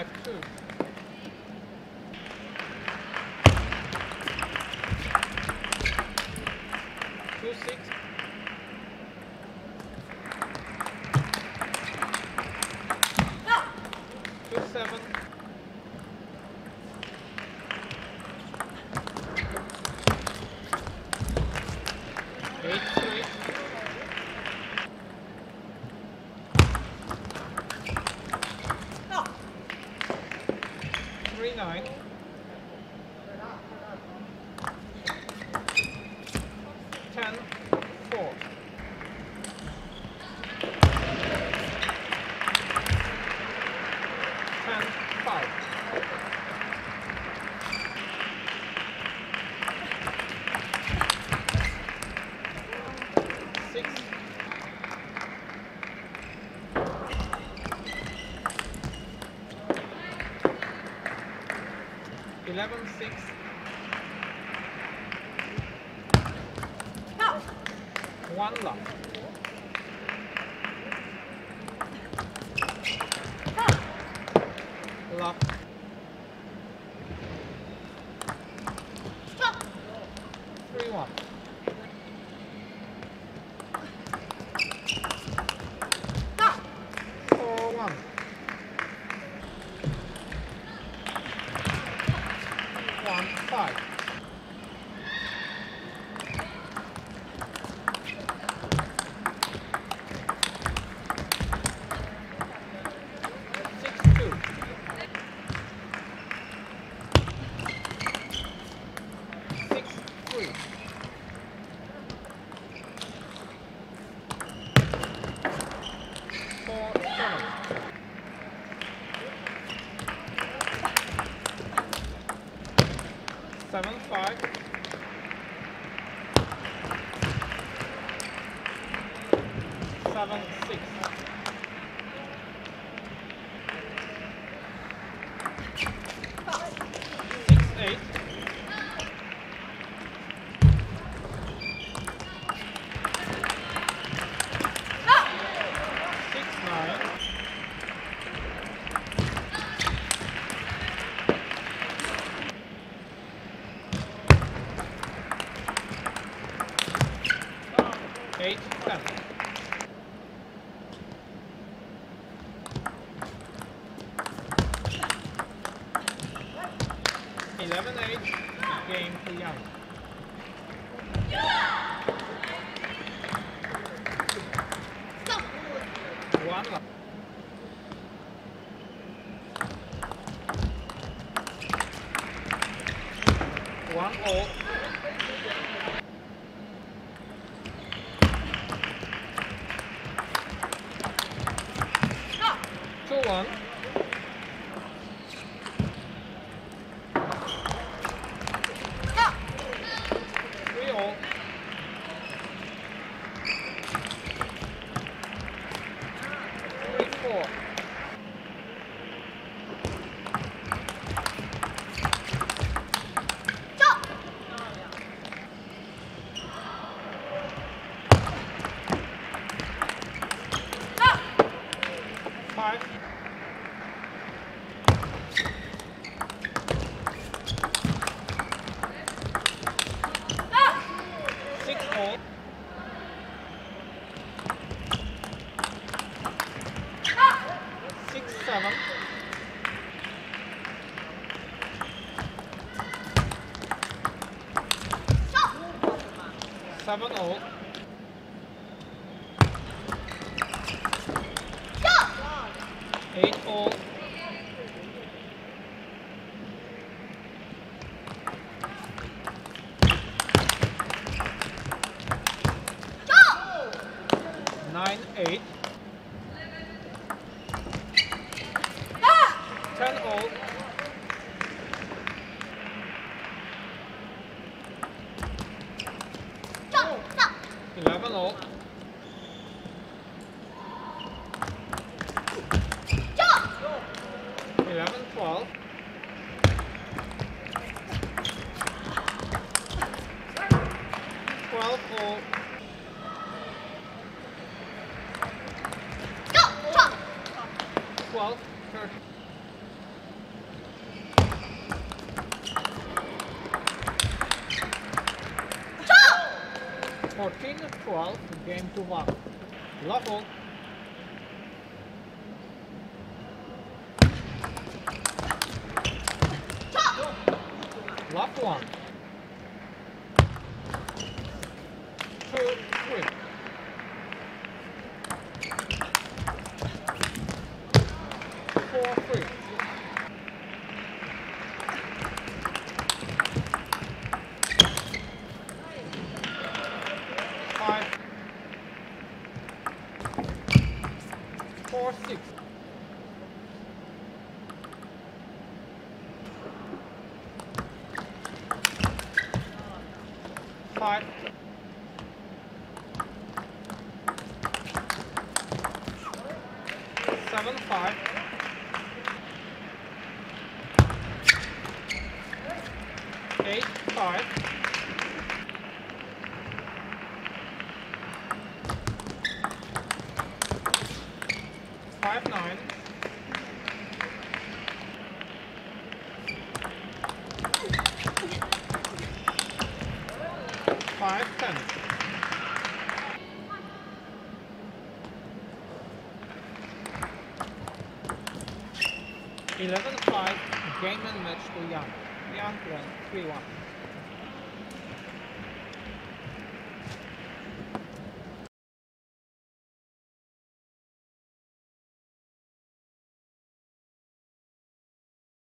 5-2. 14-12, game to 1. Love all. Love one. 2-3. Game and match to Yang. Yang won 3-1.